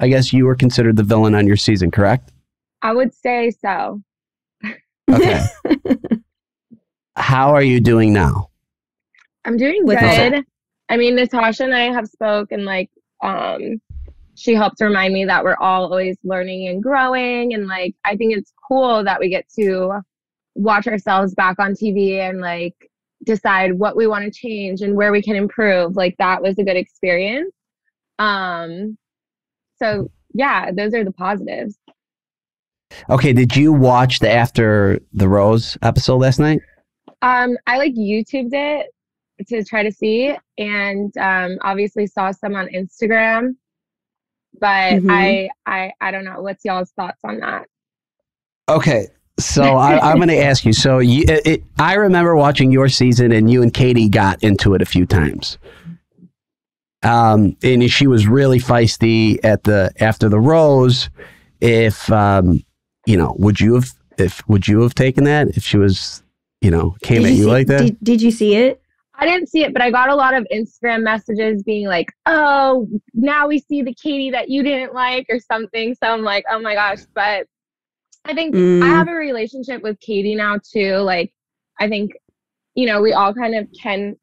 I guess you were considered the villain on your season, correct? I would say so. Okay. How are you doing now? I'm doing good. Natasha. I mean, Natasha and I have spoken, like, she helps remind me that we're all always learning and growing. And, like, I think it's cool that we get to watch ourselves back on TV and, like, decide what we want to change and where we can improve. Like, that was a good experience. So, yeah, those are the positives. Okay, did you watch the After the Rose episode last night? I like YouTubed it to try to see, and obviously saw some on Instagram. But I don't know. What's y'all's thoughts on that? Okay, so I'm going to ask you. So I remember watching your season, and you and Katie got into it a few times. And she was really feisty at the After the Rose. If you know, would you have taken that if she was, you know, came at you like that? Did you see it? I didn't see it, but I got a lot of Instagram messages being like, "Oh, now we see the Katie that you didn't like," or something. So I'm like, "Oh my gosh!" But I think I have a relationship with Katie now too. Like, I think, you know, we all kind of can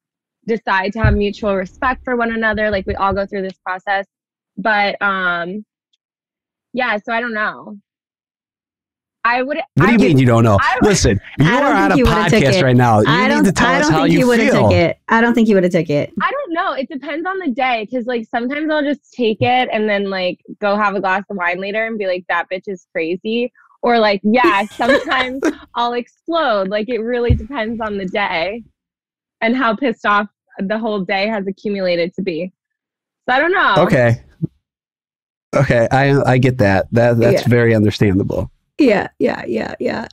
decide to have mutual respect for one another. Like, we all go through this process, but yeah, so I don't know. What do you mean you don't know? Listen, you are on a podcast right now. You need to tell us how you feel. I don't think you would have took it. I don't know. It depends on the day, because, like, sometimes I'll just take it and then, like, go have a glass of wine later and be like, that bitch is crazy. Or, like, yeah, sometimes I'll explode. Like, it really depends on the day and how pissed off the whole day has accumulated to be. So I don't know. Okay. Okay, I get that. That's very understandable. Yeah.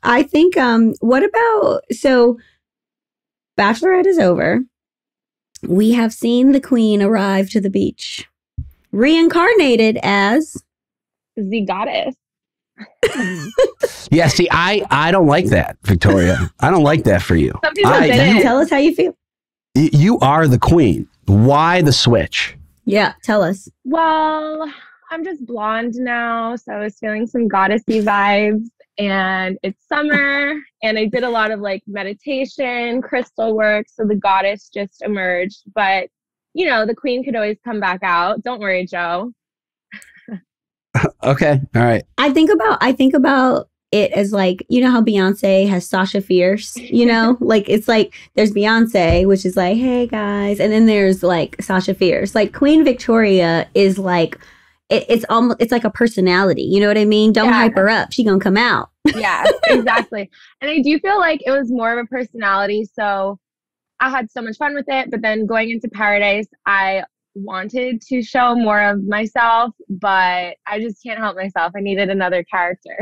I think, what about, so Bachelorette is over. We have seen the queen arrive to the beach, reincarnated as the goddess. Yeah, see, I don't like that, Victoria. I don't like that for you. Some people didn't. Tell us how you feel. You are the queen. Why the switch? Yeah, tell us. Well, I'm just blonde now, so I was feeling some goddessy vibes, and it's summer, and I did a lot of, like, meditation, crystal work, so the goddess just emerged. But, you know, the queen could always come back out. Don't worry, Joe. Okay, all right. I think about it as, like, you know how Beyonce has Sasha Fierce, you know? Like, it's like there's Beyonce, which is like, hey guys, and then there's, like, Sasha Fierce. Like, Queen Victoria is like, it's almost, it's like a personality. You know what I mean? Don't hype her up. She gonna come out. Yeah, exactly. And I do feel like it was more of a personality. So I had so much fun with it. But then going into Paradise, I wanted to show more of myself, but I just can't help myself. I needed another character.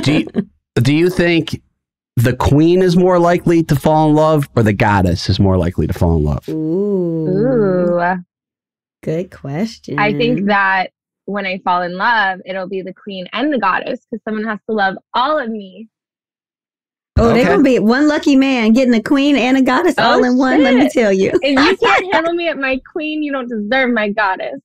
Do you think the queen is more likely to fall in love, or the goddess is more likely to fall in love? Ooh. Good question. I think that when I fall in love, it'll be the queen and the goddess, because someone has to love all of me. Oh, okay. They're going to be one lucky man getting a queen and a goddess all in one, let me tell you. If you can't handle me at my queen, you don't deserve my goddess.